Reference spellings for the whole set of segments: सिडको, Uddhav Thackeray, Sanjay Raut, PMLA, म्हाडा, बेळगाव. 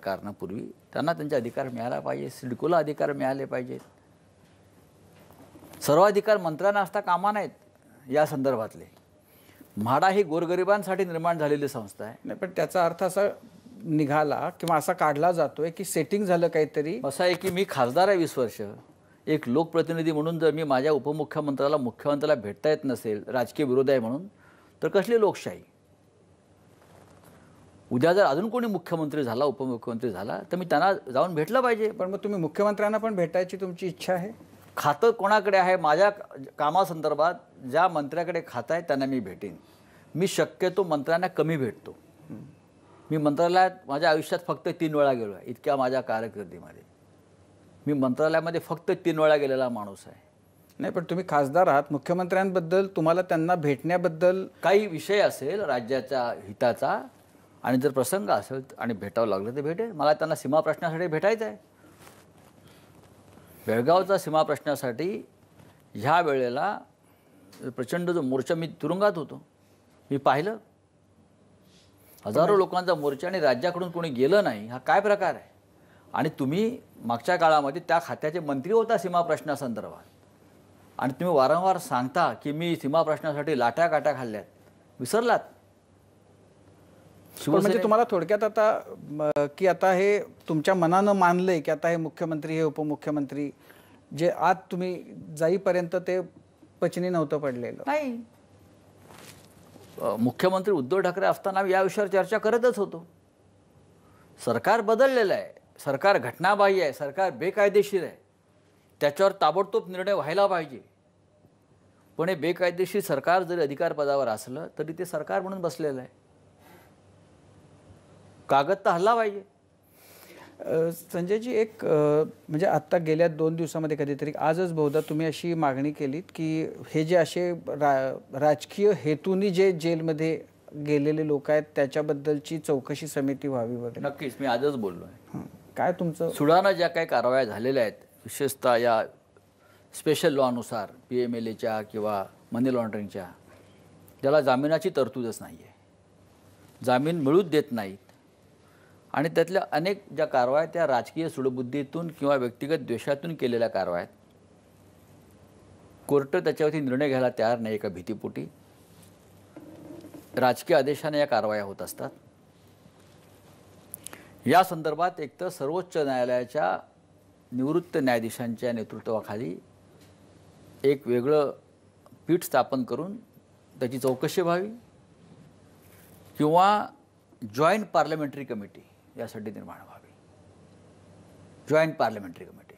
कारणापूर्वी त्यांना त्यांचा अधिकार मिळाला पाहिजे, सिडकोला अधिकार मिळाले पाहिजेत। सर्वाधिकार मंत्र्यांना असता कामा नाहीत। या संदर्भातले म्हाडा ही गोरगरिबांसाठी निर्माण झालेली संस्था आहे। नाही पण त्याचा अर्थ असा निघाला किंवा असा काढला जातोय की सेटिंग झालं काहीतरी असं आहे की मी खासदार आहे 20 वर्ष, एक लोकप्रतिनिधी म्हणून जर मी माझ्या उपमुख्यमंत्र्याला मुख्यमंत्र्याला भेटता येत नसेल राजकीय विरोध आहे म्हणून, तर कसली लोकशाही। उद्या जर अजून कोणी मुख्यमंत्री झाला उपमुख्यमंत्री झाला तर मी त्यांना जाऊन भेटलं पाहिजे। पण मग तुम्ही मुख्यमंत्र्यांना पण भेटायची तुमची इच्छा आहे? खातं कोणाकडे आहे माझ्या कामासंदर्भात ज्या मंत्र्याकडे खातं आहे त्यांना मी भेटेन। मी शक्यतो मंत्र्यांना कमी भेटतो। मी मंत्रालयात माझ्या आयुष्यात फक्त 3 वेळा गेलो आहे। इतक्या माझ्या कारकिर्दीमध्ये मी मंत्रालयामध्ये फक्त 3 वेळा गेलेला माणूस आहे। नाही पण तुम्ही खासदार आहात, मुख्यमंत्र्यांबद्दल तुम्हाला त्यांना भेटण्याबद्दल काही विषय असेल राज्याच्या हिताचा आणि जर प्रसंग असेल आणि भेटावं लागलं तर भेटे। मला त्यांना सीमा प्रश्नासाठी भेटायचं आहे। बेळगावचा सीमा प्रश्नासाठी ह्या वेळेला प्रचंड जो मोर्चा, मी तुरुंगात होतो, मी पाहिलं हजारो लोकांचा मोर्चा आणि राज्याकडून कोणी गेलं नाही। हा काय प्रकार आहे? आणि तुम्ही मागच्या काळामध्ये त्या खात्याचे मंत्री होता सीमा प्रश्नासंदर्भात, आणि तुम्ही वारंवार सांगता की मी सीमा प्रश्नासाठी लाटा काटा खाल्ल्यात, विसरलात। म्हणजे तुम्हाला थोडक्यात आता की आता हे तुमच्या मनानं मानलंय की आता हे मुख्यमंत्री हे उपमुख्यमंत्री जे आज तुम्ही जाईपर्यंत ते पचनी नव्हतं पडलेलं नाही। मुख्यमंत्री उद्धव ठाकरे असताना या विषयावर चर्चा करतच होतो। सरकार बदललेलं आहे, सरकार घटनाबाह्य आहे, सरकार बेकायदेशीर आहे, त्याच्यावर ताबडतोब निर्णय व्हायला पाहिजे। पण हे बेकायदेशीर सरकार जरी अधिकार पदावर असलं तरी ते सरकार म्हणून बसलेलं आहे, कागद तर हल्ला पाहिजे। संजय जी, एक म्हणजे आत्ता गेल्या 2 दिवसामध्ये कधीतरी आजच बहुधा तुम्ही अशी मागणी केलीत की हे जे असे राजकीय हेतूनी जे जेलमध्ये गेलेले लोक आहेत त्याच्याबद्दलची चौकशी समिती व्हावी वगैरे। नक्कीच मी आजच बोललो आहे। काय तुमचं सुडाना ज्या काही कारवाया झालेल्या आहेत विशेषतः या स्पेशल लॉनुसार PMLA किंवा मनी लॉन्ड्रिंगच्या, ज्याला जामिनाची तरतूदच नाही आहे, जामीन मिळूच देत नाहीत, आणि त्यातल्या अनेक ज्या कारवाया त्या राजकीय सूडबुद्धीतून किंवा व्यक्तिगत द्वेषातून केलेल्या कारवाया आहेत। कोर्ट त्याच्यावरती निर्णय घ्यायला तयार नाही एका भीतीपोटी। राजकीय आदेशाने या कारवाया होत असतात। या संदर्भात एकतर सर्वोच्च न्यायालयाच्या निवृत्त न्यायाधीशांच्या नेतृत्वाखाली एक वेगळं पीठ स्थापन करून त्याची चौकशी व्हावी, किंवा जॉईंट पार्लमेंटरी कमिटी यासाठी निर्माण व्हावी। जॉईंट पार्लमेंटरी कमिटी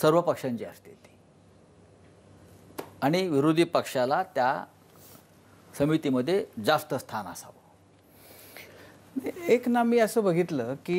सर्व पक्षांची असते ती, आणि विरोधी पक्षाला त्या समितीमध्ये जास्त स्थान असावं। एक ना मी असं बघितलं की